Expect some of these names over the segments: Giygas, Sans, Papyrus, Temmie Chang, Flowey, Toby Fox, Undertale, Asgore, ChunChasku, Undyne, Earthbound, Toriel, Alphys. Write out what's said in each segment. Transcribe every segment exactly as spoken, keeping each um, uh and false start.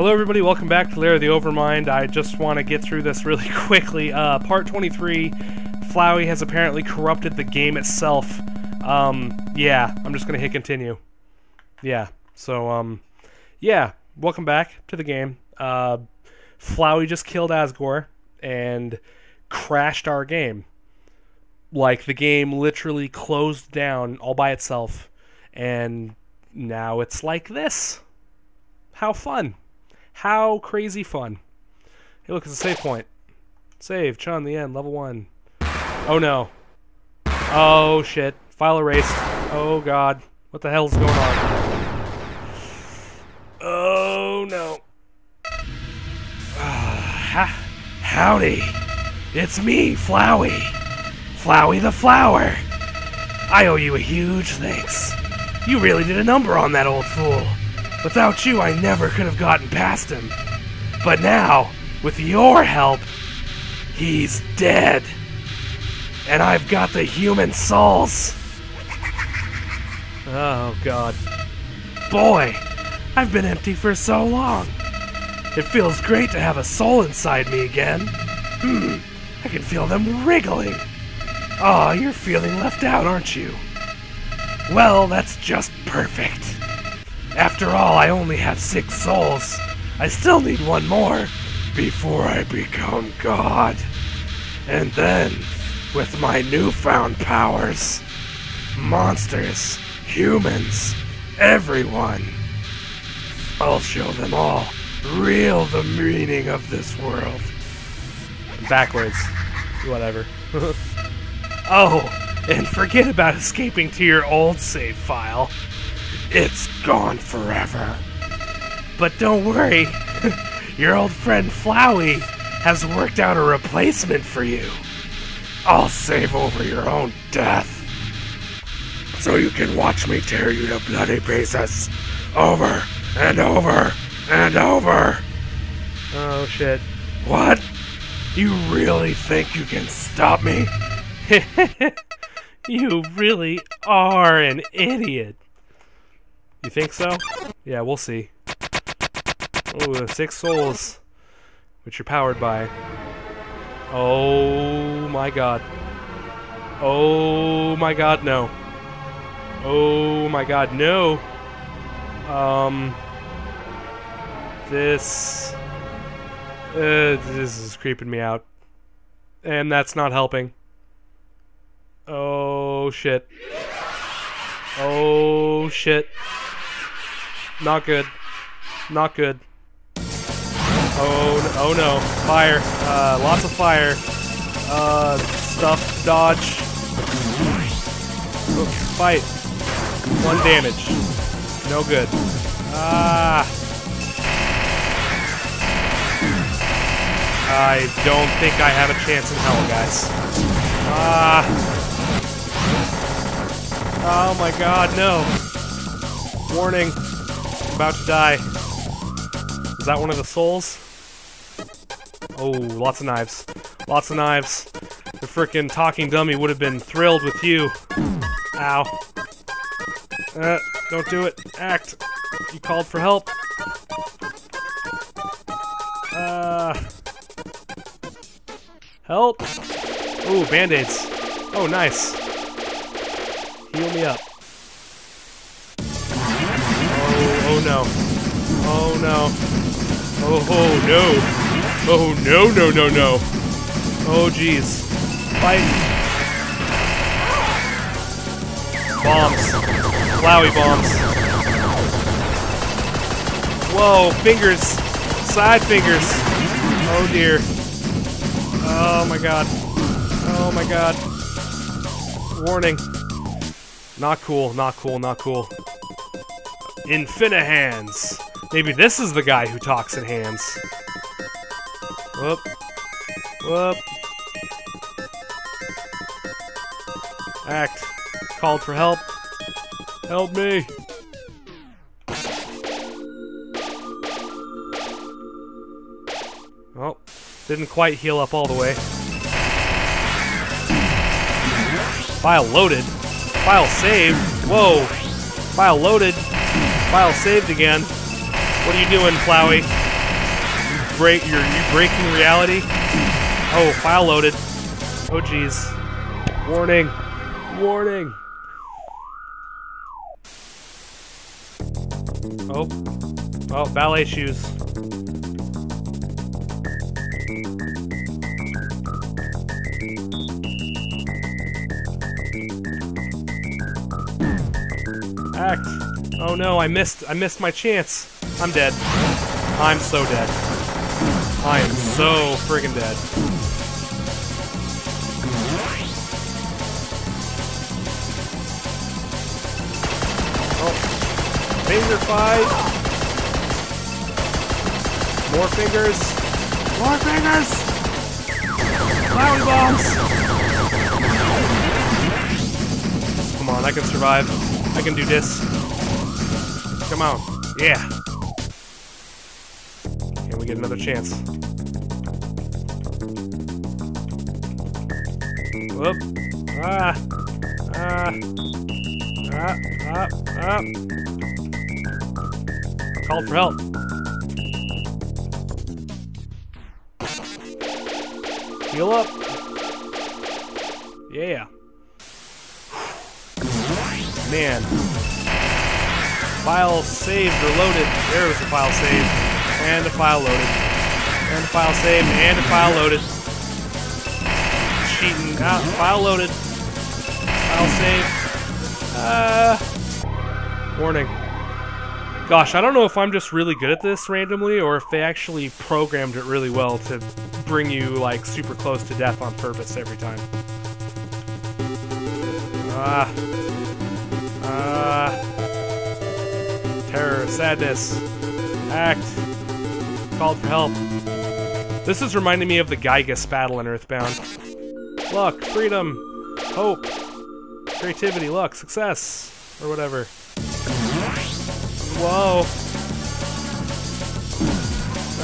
Hello everybody, welcome back to Lair of the Overmind. I just want to get through this really quickly. Uh, part twenty-three, Flowey has apparently corrupted the game itself. Um, yeah, I'm just going to hit continue. Yeah, so, um, yeah, welcome back to the game. Uh, Flowey just killed Asgore and crashed our game. Like, the game literally closed down all by itself, and now it's like this. How fun. How crazy fun. Hey, look, it's a save point. Save, Chun, the end, level one. Oh, no. Oh, shit. File erased. Oh, God. What the hell's going on? Oh, no. Uh, howdy. It's me, Flowey. Flowey the Flower. I owe you a huge thanks. You really did a number on that old fool. Without you, I never could have gotten past him. But now, with your help, he's dead. And I've got the human souls. Oh, God. Boy, I've been empty for so long. It feels great to have a soul inside me again. Hmm, I can feel them wriggling. Aw, you're feeling left out, aren't you? Well, that's just perfect. After all, I only have six souls. I still need one more before I become God. And then, with my newfound powers, monsters, humans, everyone, I'll show them all real the meaning of this world. Backwards. Whatever. Oh, and forget about escaping to your old save file. It's gone forever. But don't worry, your old friend Flowey has worked out a replacement for you. I'll save over your own death, so you can watch me tear you to bloody pieces, over and over and over. Oh shit. What? You really think you can stop me? You really are an idiot. You think so? Yeah, we'll see. Ooh, six souls, which you're powered by. Oh my god. Oh my god, no. Oh my god, no. Um. This. Uh, this is creeping me out. And that's not helping. Oh shit. Oh shit. Not good. Not good. Oh, oh no. Fire. Uh, lots of fire. Uh, stuff. Dodge. Fight. One damage. No good. Ah. I don't think I have a chance in hell, guys. Ah. Oh my god, no. Warning. I'm about to die. Is that one of the souls? Oh, lots of knives. Lots of knives. The frickin' talking dummy would have been thrilled with you. Ow. Uh, don't do it. Act. You called for help. Uh. Help. Ooh, band-aids. Oh, nice. Heal me up. Oh, oh no. Oh no. Oh, oh no. Oh no, no, no, no. Oh jeez. Fight. Bombs. Flowey bombs. Whoa, fingers. Side fingers. Oh dear. Oh my god. Oh my god. Warning. Not cool, not cool, not cool. Infinihands. Maybe this is the guy who talks in hands. Whoop. Whoop. Act. Called for help. Help me. Oh. Didn't quite heal up all the way. File loaded. File saved. Whoa. File loaded. File saved again. What are you doing, Flowey? break your you breaking reality. Oh, file loaded. Oh geez. Warning. Warning. Oh. Oh, ballet shoes. Act. Oh no, I missed I missed my chance. I'm dead. I'm so dead. I am so friggin' dead. Oh. Finger fight! More fingers! More fingers! Clown bombs! Come on, I can survive. I can do this. Come on. Yeah! Can we get another chance? Whoop! Ah! Ah! Ah! Ah! Ah! Call for help! Heal up. Yeah. Man. File saved or loaded. There was a file saved. And a file loaded. And a file saved. And a file loaded. Cheating. Ah, file loaded. File saved. Uh, warning. Gosh, I don't know if I'm just really good at this randomly or if they actually programmed it really well to bring you, like, super close to death on purpose every time. Ah. Ah. Terror. Sadness. Act. Called for help. This is reminding me of the Giygas battle in Earthbound. Luck. Freedom. Hope. Creativity. Luck. Success. Or whatever. Whoa.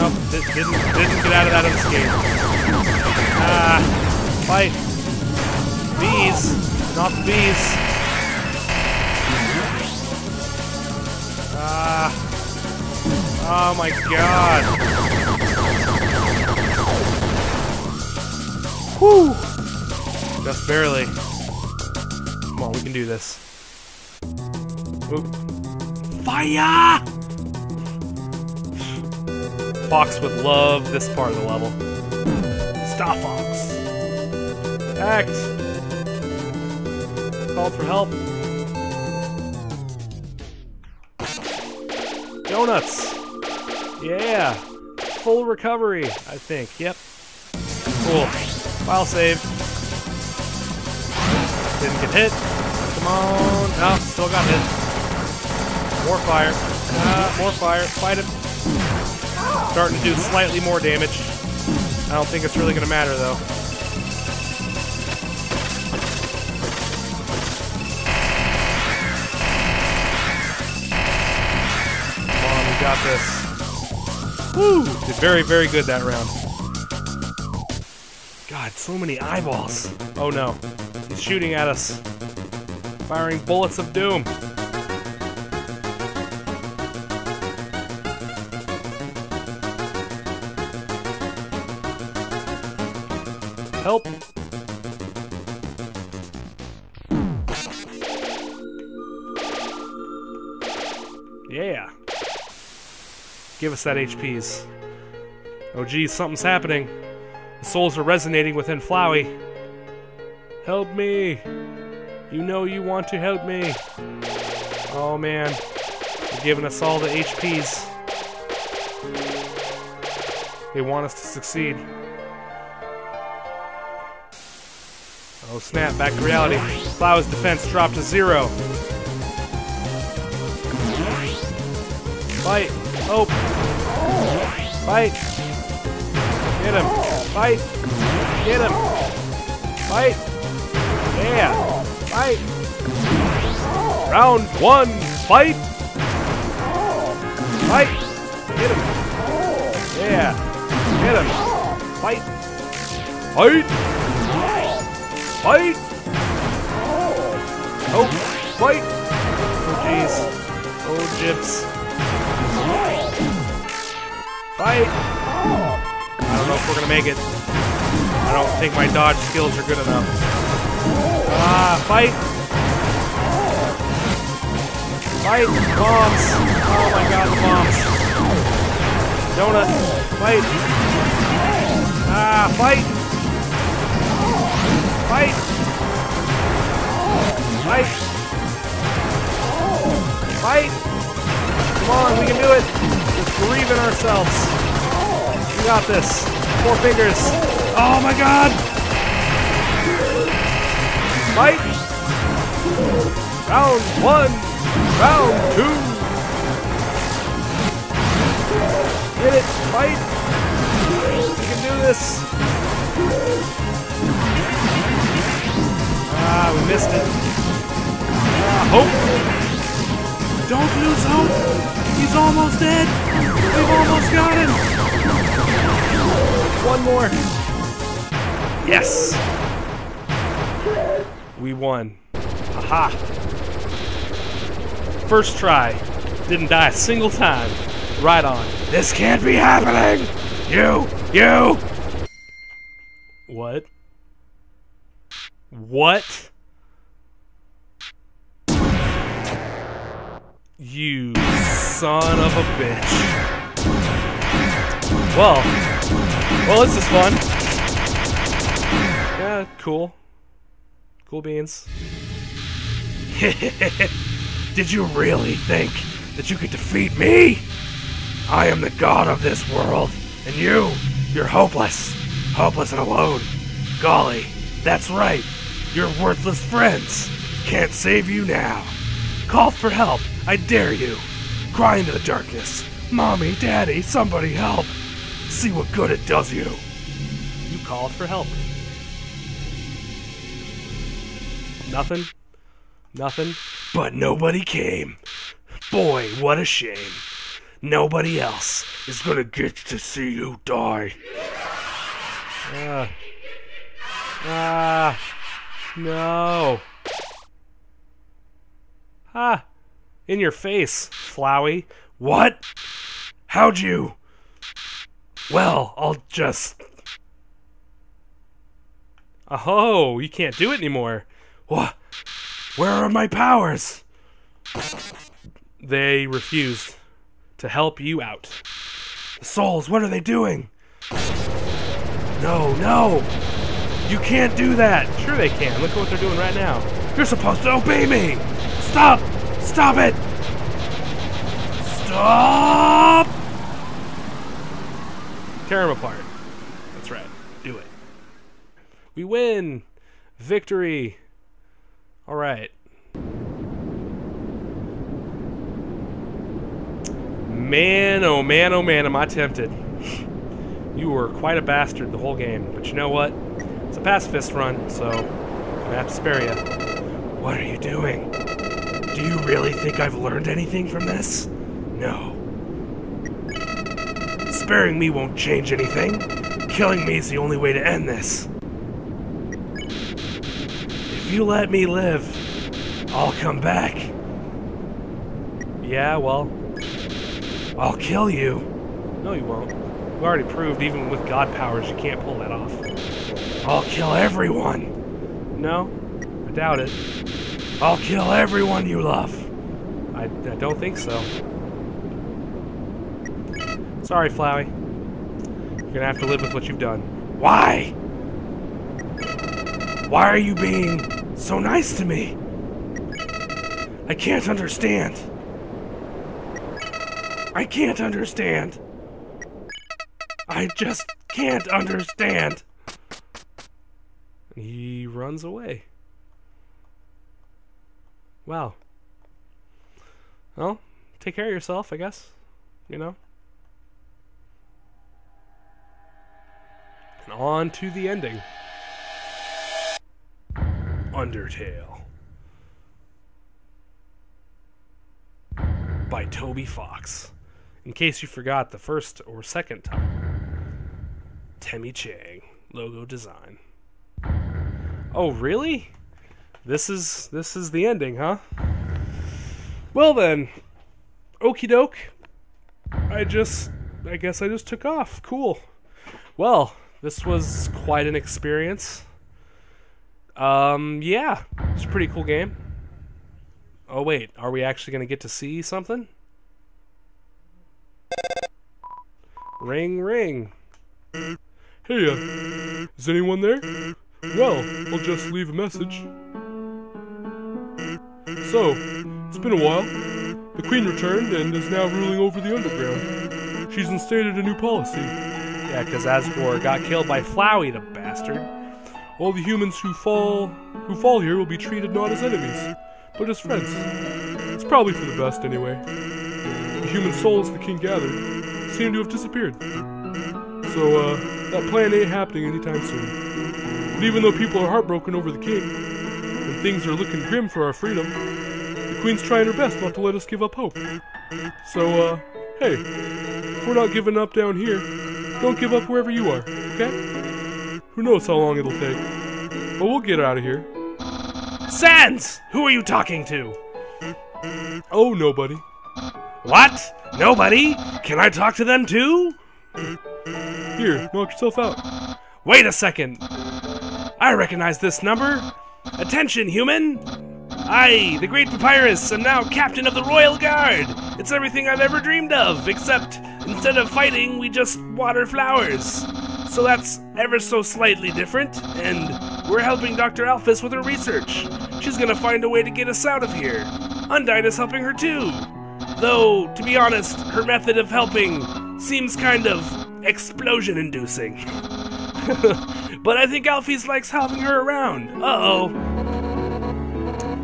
Nope, didn't, didn't get out of that unscathed. Ah, fight. Bees, not the bees. Ah, oh my god. Whew, just barely. Come on, we can do this. Oop. Fire! Fox would love this part of the level. Stop, Fox. Act. Call for help. Donuts. Yeah. Full recovery, I think. Yep. Cool. File save. Didn't get hit. Come on. No, still got hit. More fire. Uh, more fire. Fight him. Starting to do slightly more damage. I don't think it's really gonna matter though. Come on, we got this. Woo! Did very, very good that round. God, so many eyeballs. Oh no. He's shooting at us. Firing bullets of doom. Help! Yeah! Give us that H Ps. Oh geez, something's happening. The souls are resonating within Flowey. Help me! You know you want to help me. Oh man. They're giving us all the H Ps. They want us to succeed. Oh snap, back to reality. Flowey's defense dropped to zero. Fight. Oh. Fight. Get him. Fight. Get him. Fight. Yeah. Fight. Round one. Fight. Fight. Get him. Yeah. Get him. Fight. Fight. Fight! Oh, fight! Oh, jeez. Oh, gyps. Fight! I don't know if we're gonna make it. I don't think my dodge skills are good enough. Ah, fight! Fight! Bombs! Oh my god, the bombs! Donut! Fight! Ah, fight! Fight! Fight! Fight! Come on, we can do it! Just believe in ourselves! We got this! Four fingers! Oh my god! Fight! Round one! Round two! Get it! Fight! We can do this! Ah, we missed it. Ah, hope! Don't lose hope! He's almost dead! We've almost got him! One more! Yes! We won. Aha! First try. Didn't die a single time. Right on. This can't be happening! You! You! What? What? You son of a bitch. Well. Well, this is fun. Yeah, cool. Cool beans. Did you really think that you could defeat me? I am the god of this world, and you, you're hopeless. Hopeless and alone. Golly, that's right. Your worthless friends can't save you now. Call for help, I dare you. Cry into the darkness. Mommy, Daddy, somebody help. See what good it does you. You called for help. Nothing. Nothing. But nobody came. Boy, what a shame. Nobody else is gonna get to see you die. Ah. Ah. No. Ah. In your face, Flowey. What? How'd you? Well, I'll just... Oh, you can't do it anymore. What? Where are my powers? They refused to help you out. The souls, what are they doing? No, no! You can't do that! Sure they can, look at what they're doing right now. You're supposed to obey me! Stop! Stop it! Stop! Tear them apart. That's right, do it. We win! Victory! All right. Man, oh man, oh man, am I tempted. You were quite a bastard the whole game, but you know what? It's a pacifist run, so I'm gonna have to spare you. What are you doing? Do you really think I've learned anything from this? No. Sparing me won't change anything. Killing me is the only way to end this. If you let me live, I'll come back. Yeah, well, I'll kill you. No, you won't. We've already proved, even with god powers, you can't pull that off. I'll kill everyone. No, I doubt it. I'll kill everyone you love. I, I don't think so. Sorry, Flowey. You're gonna have to live with what you've done. Why? Why are you being... so nice to me. I can't understand. I can't understand. I just can't understand. He runs away. Wow. Well, take care of yourself, I guess. You know? And on to the ending. Undertale by Toby Fox. In case you forgot the first or second time. Temmie Chang, logo design. Oh, really? This is this is the ending, huh? Well then, okie doke. I just I guess I just took off. Cool. Well, this was quite an experience. Um, yeah. It's a pretty cool game. Oh, wait. Are we actually going to get to see something? Ring, ring. Hey, uh, is anyone there? Well, I'll just leave a message. So, it's been a while. The Queen returned and is now ruling over the Underground. She's instated a new policy. Yeah, because Asgore got killed by Flowey, the bastard. All the humans who fall who fall here will be treated not as enemies, but as friends. It's probably for the best, anyway. The human souls the king gathered seem to have disappeared. So, uh, that plan ain't happening anytime soon. But even though people are heartbroken over the king, and things are looking grim for our freedom, the queen's trying her best not to let us give up hope. So, uh, hey, if we're not giving up down here, don't give up wherever you are, okay? Who knows how long it'll take, but we'll get out of here. Sans! Who are you talking to? Oh, nobody. What? Nobody? Can I talk to them too? Here, knock yourself out. Wait a second. I recognize this number. Attention, human! I, the Great Papyrus, am now captain of the Royal Guard! It's everything I've ever dreamed of, except instead of fighting, we just water flowers. So that's ever so slightly different, and we're helping Doctor Alphys with her research. She's gonna find a way to get us out of here. Undyne is helping her too. Though, to be honest, her method of helping seems kind of explosion-inducing. But I think Alphys likes helping her around. Uh-oh.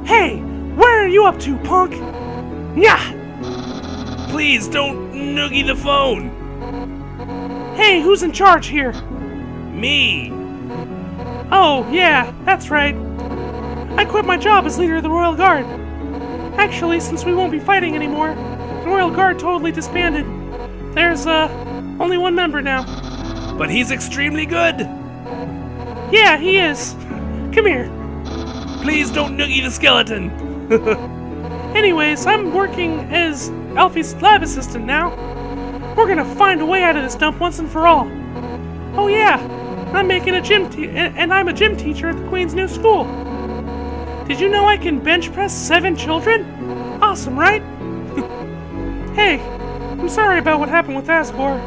Hey! Where are you up to, punk? Nyah! Please, don't noogie the phone! Hey, who's in charge here? Me! Oh, yeah, that's right. I quit my job as leader of the Royal Guard. Actually, since we won't be fighting anymore, the Royal Guard totally disbanded. There's, uh, only one member now. But he's extremely good! Yeah, he is. Come here. Please don't noogie the skeleton! Anyways, I'm working as Alphys' lab assistant now. We're gonna find a way out of this dump once and for all. Oh yeah, I'm making a gym te- and I'm a gym teacher at the Queen's new school. Did you know I can bench press seven children? Awesome, right? Hey, I'm sorry about what happened with Asgore.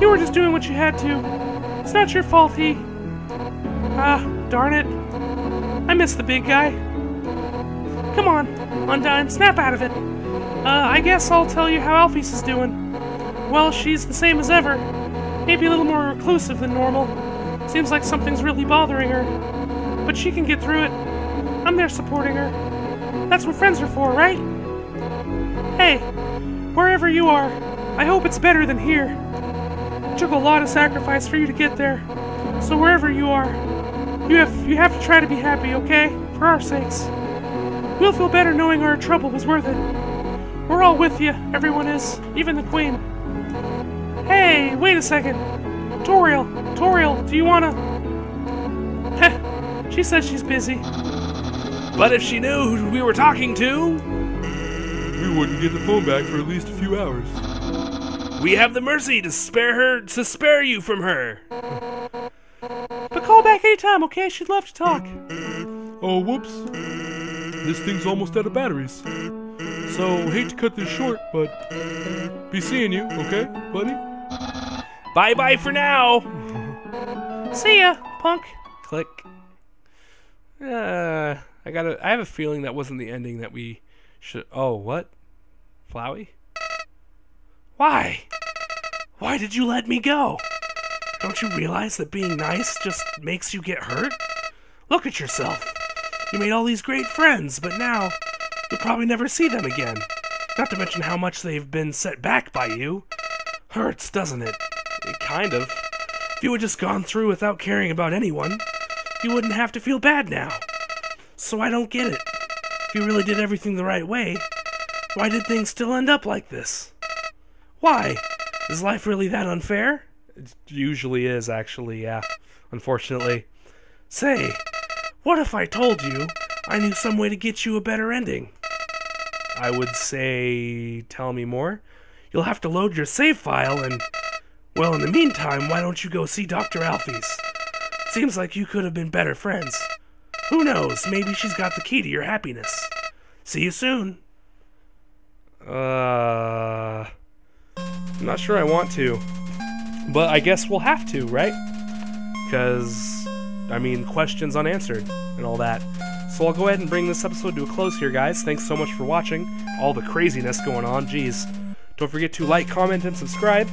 You were just doing what you had to. It's not your fault, he... Ah, darn it. I miss the big guy. Come on, Undyne, snap out of it. Uh, I guess I'll tell you how Alphys is doing. Well, she's the same as ever. Maybe a little more reclusive than normal. Seems like something's really bothering her. But she can get through it. I'm there supporting her. That's what friends are for, right? Hey, wherever you are, I hope it's better than here. It took a lot of sacrifice for you to get there. So wherever you are, you have you have to try to be happy, okay? For our sakes. We'll feel better knowing our trouble was worth it. We're all with you, everyone is, even the Queen. Hey, wait a second. Toriel, Toriel, do you wanna... Heh, she said she's busy. But if she knew who we were talking to... We wouldn't get the phone back for at least a few hours. We have the mercy to spare her, to spare you from her. But call back anytime, okay? She'd love to talk. Oh, whoops. This thing's almost out of batteries. So, hate to cut this short, but be seeing you, okay, buddy? Bye-bye for now! See ya, punk. Click. Uh, I gotta, I have a feeling that wasn't the ending that we should... Oh, what? Flowey? Why? Why did you let me go? Don't you realize that being nice just makes you get hurt? Look at yourself. You made all these great friends, but now you'll probably never see them again. Not to mention how much they've been set back by you. Hurts, doesn't it? It kind of. If you had just gone through without caring about anyone, you wouldn't have to feel bad now. So I don't get it. If you really did everything the right way, why did things still end up like this? Why? Is life really that unfair? It usually is, actually, yeah. Unfortunately. Say, what if I told you I knew some way to get you a better ending? I would say... Tell me more. You'll have to load your save file and... Well, in the meantime, why don't you go see Doctor Alphys? Seems like you could have been better friends. Who knows, maybe she's got the key to your happiness. See you soon. Uh... I'm not sure I want to. But I guess we'll have to, right? Because, I mean, questions unanswered and all that. So I'll go ahead and bring this episode to a close here, guys. Thanks so much for watching. All the craziness going on, jeez. Don't forget to like, comment, and subscribe.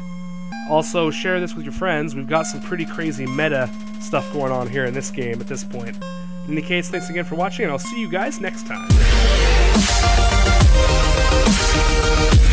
Also, share this with your friends. We've got some pretty crazy meta stuff going on here in this game at this point. In any case, thanks again for watching, and I'll see you guys next time.